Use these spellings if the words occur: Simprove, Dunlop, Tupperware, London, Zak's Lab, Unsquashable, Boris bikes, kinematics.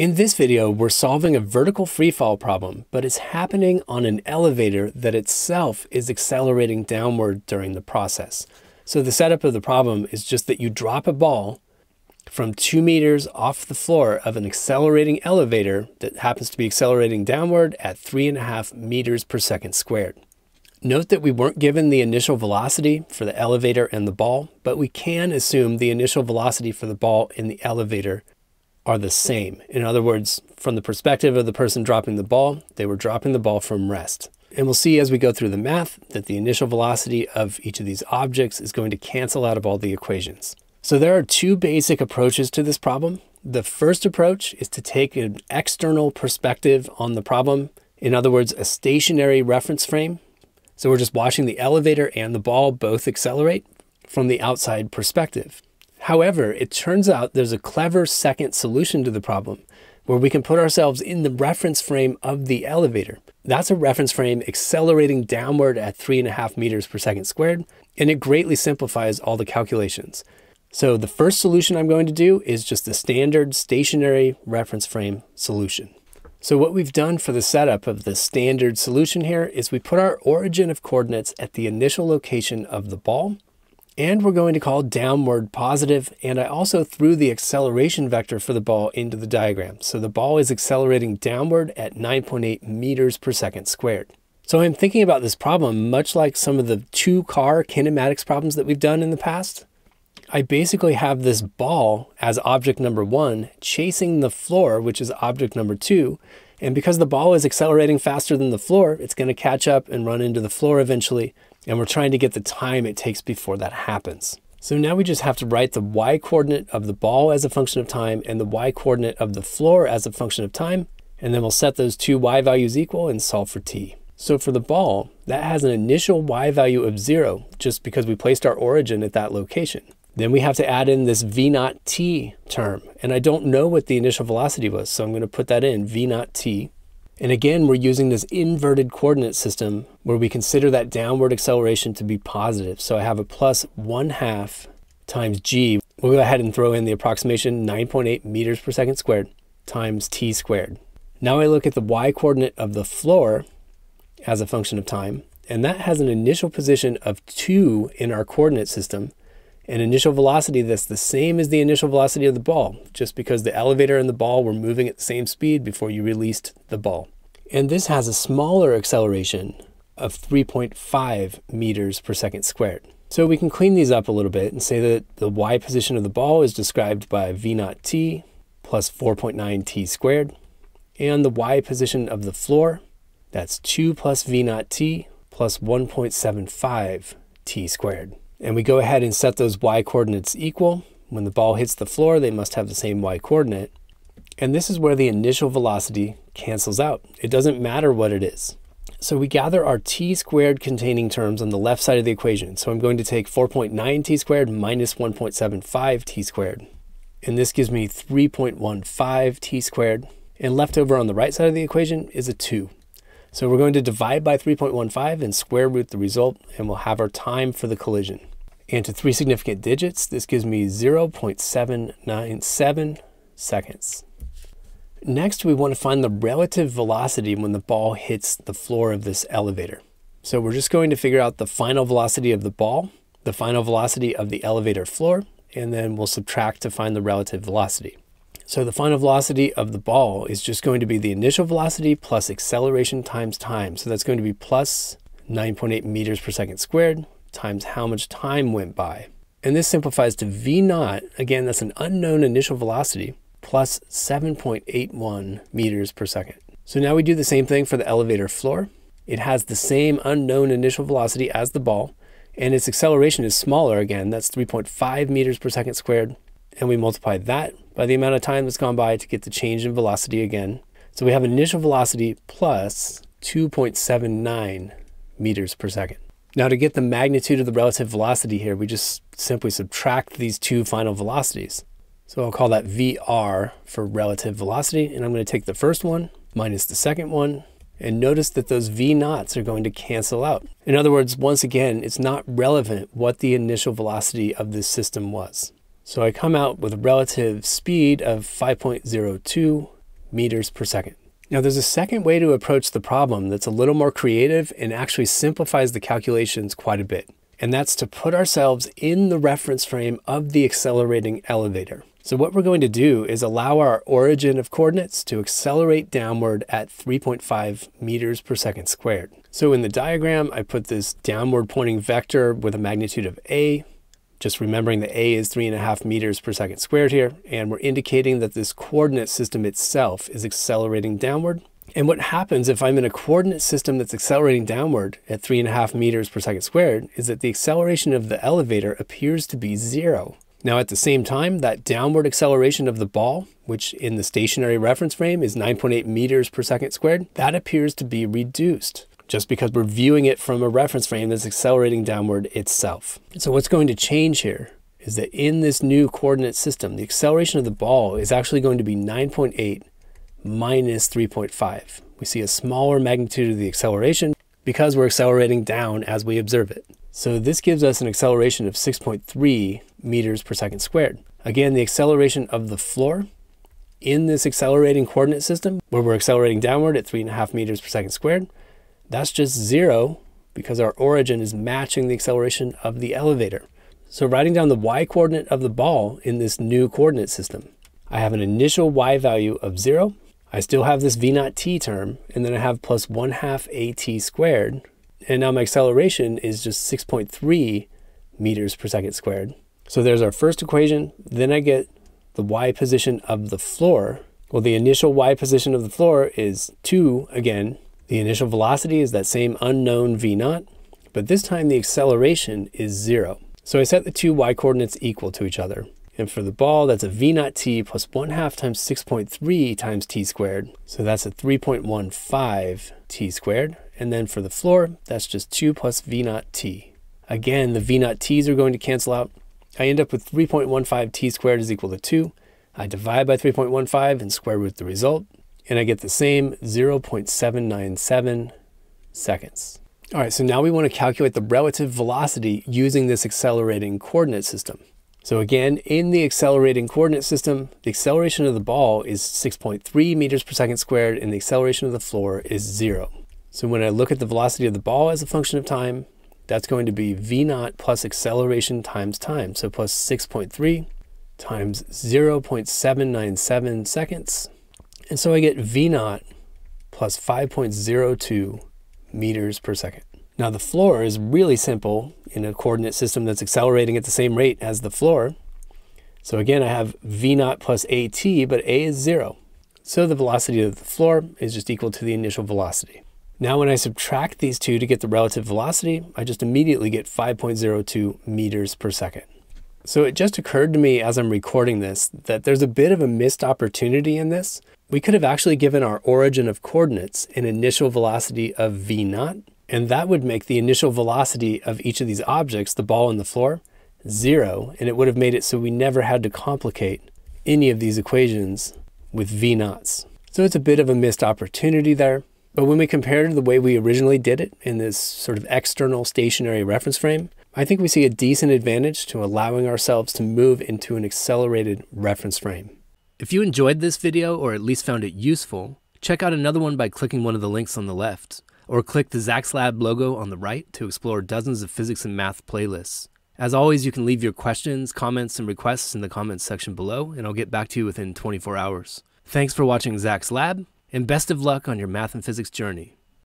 In this video, we're solving a vertical freefall problem, but it's happening on an elevator that itself is accelerating downward during the process. So the setup of the problem is just that you drop a ball from 2 meters off the floor of an accelerating elevator that happens to be accelerating downward at 3.5 meters per second squared. Note that we weren't given the initial velocity for the elevator and the ball, but we can assume the initial velocity for the ball and the elevator are the same. In other words, from the perspective of the person dropping the ball, they were dropping the ball from rest. And we'll see as we go through the math that the initial velocity of each of these objects is going to cancel out of all the equations. So there are two basic approaches to this problem. The first approach is to take an external perspective on the problem. In other words, a stationary reference frame. So we're just watching the elevator and the ball both accelerate from the outside perspective. However, it turns out there's a clever second solution to the problem where we can put ourselves in the reference frame of the elevator. That's a reference frame accelerating downward at 3.5 meters per second squared, and it greatly simplifies all the calculations. So the first solution I'm going to do is just the standard stationary reference frame solution. So what we've done for the setup of the standard solution here is we put our origin of coordinates at the initial location of the ball, and we're going to call downward positive, and I also threw the acceleration vector for the ball into the diagram. So the ball is accelerating downward at 9.8 meters per second squared. So I'm thinking about this problem much like some of the two-car kinematics problems that we've done in the past. I basically have this ball as object number one chasing the floor, which is object number two, and because the ball is accelerating faster than the floor, it's going to catch up and run into the floor eventually. And we're trying to get the time it takes before that happens. So now we just have to write the y-coordinate of the ball as a function of time and the y-coordinate of the floor as a function of time, and then we'll set those two y values equal and solve for t. So for the ball, that has an initial y value of 0 just because we placed our origin at that location. Then we have to add in this v0t term, and I don't know what the initial velocity was, so I'm going to put that in, v0t. And again, we're using this inverted coordinate system where we consider that downward acceleration to be positive. So I have a +1/2 times g. We'll go ahead and throw in the approximation 9.8 meters per second squared times t squared. Now I look at the y-coordinate of the floor as a function of time, and that has an initial position of 2 in our coordinate system, an initial velocity that's the same as the initial velocity of the ball, just because the elevator and the ball were moving at the same speed before you released the ball. And this has a smaller acceleration of 3.5 meters per second squared. So we can clean these up a little bit and say that the y position of the ball is described by v0t plus 4.9t squared, and the y position of the floor, that's 2 plus v0t plus 1.75t squared. And we go ahead and set those y-coordinates equal. When the ball hits the floor, they must have the same y-coordinate. And this is where the initial velocity cancels out. It doesn't matter what it is. So we gather our t squared containing terms on the left side of the equation. So I'm going to take 4.9t squared minus 1.75t squared. And this gives me 3.15t squared. And left over on the right side of the equation is a 2. So we're going to divide by 3.15 and square root the result, and we'll have our time for the collision. And to 3 significant digits, this gives me 0.797 seconds. Next, we want to find the relative velocity when the ball hits the floor of this elevator. So we're just going to figure out the final velocity of the ball, the final velocity of the elevator floor, and then we'll subtract to find the relative velocity. So the final velocity of the ball is just going to be the initial velocity plus acceleration times time. So that's going to be plus 9.8 meters per second squared times how much time went by. And this simplifies to v0, again, that's an unknown initial velocity, plus 7.81 meters per second. So now we do the same thing for the elevator floor. It has the same unknown initial velocity as the ball, and its acceleration is smaller again, that's 3.5 meters per second squared, and we multiply that by the amount of time that's gone by to get the change in velocity again. So we have an initial velocity plus 2.79 meters per second. Now to get the magnitude of the relative velocity here, we just simply subtract these two final velocities. So I'll call that VR for relative velocity, and I'm going to take the first one minus the second one, and notice that those v0s are going to cancel out. In other words, once again, it's not relevant what the initial velocity of this system was. So I come out with a relative speed of 5.02 meters per second. Now there's a second way to approach the problem that's a little more creative and actually simplifies the calculations quite a bit. And that's to put ourselves in the reference frame of the accelerating elevator. So what we're going to do is allow our origin of coordinates to accelerate downward at 3.5 meters per second squared. So in the diagram, I put this downward pointing vector with a magnitude of A, just remembering that A is 3.5 meters per second squared here. And we're indicating that this coordinate system itself is accelerating downward. And what happens if I'm in a coordinate system that's accelerating downward at 3.5 meters per second squared is that the acceleration of the elevator appears to be zero. Now at the same time, that downward acceleration of the ball, which in the stationary reference frame is 9.8 meters per second squared, that appears to be reduced just because we're viewing it from a reference frame that's accelerating downward itself. So what's going to change here is that in this new coordinate system, the acceleration of the ball is actually going to be 9.8 minus 3.5. We see a smaller magnitude of the acceleration because we're accelerating down as we observe it. So this gives us an acceleration of 6.3 meters per second squared. Again, the acceleration of the floor in this accelerating coordinate system where we're accelerating downward at 3.5 meters per second squared, that's just zero because our origin is matching the acceleration of the elevator. So writing down the y coordinate of the ball in this new coordinate system, I have an initial y value of 0. I still have this v naught t term, and then I have plus 1/2 at squared. And now my acceleration is just 6.3 meters per second squared. So there's our first equation. Then I get the y position of the floor. Well, the initial y position of the floor is 2 again. The initial velocity is that same unknown v naught, but this time the acceleration is 0. So I set the two y coordinates equal to each other. And for the ball, that's a v naught t plus 1/2 times 6.3 times t squared. So that's a 3.15 t squared. And then for the floor, that's just 2 plus v naught t. Again, the v naught t's are going to cancel out. I end up with 3.15 t squared is equal to 2. I divide by 3.15 and square root the result. And I get the same 0.797 seconds. All right, so now we want to calculate the relative velocity using this accelerating coordinate system. So again, in the accelerating coordinate system, the acceleration of the ball is 6.3 meters per second squared, and the acceleration of the floor is 0. So when I look at the velocity of the ball as a function of time, that's going to be v naught plus acceleration times time. So plus 6.3 times 0.797 seconds. And so I get v naught plus 5.02 meters per second. Now the floor is really simple in a coordinate system that's accelerating at the same rate as the floor. So again, I have v naught plus at, but a is 0. So the velocity of the floor is just equal to the initial velocity. Now when I subtract these two to get the relative velocity, I just immediately get 5.02 meters per second. So it just occurred to me as I'm recording this that there's a bit of a missed opportunity in this. We could have actually given our origin of coordinates an initial velocity of v naught. And that would make the initial velocity of each of these objects, the ball and the floor, 0. And it would have made it so we never had to complicate any of these equations with v naughts. So it's a bit of a missed opportunity there. But when we compare to the way we originally did it in this sort of external stationary reference frame, I think we see a decent advantage to allowing ourselves to move into an accelerated reference frame. If you enjoyed this video, or at least found it useful, check out another one by clicking one of the links on the left, or click the Zak's Lab logo on the right to explore dozens of physics and math playlists. As always, you can leave your questions, comments, and requests in the comments section below, and I'll get back to you within 24 hours. Thanks for watching Zak's Lab, and best of luck on your math and physics journey.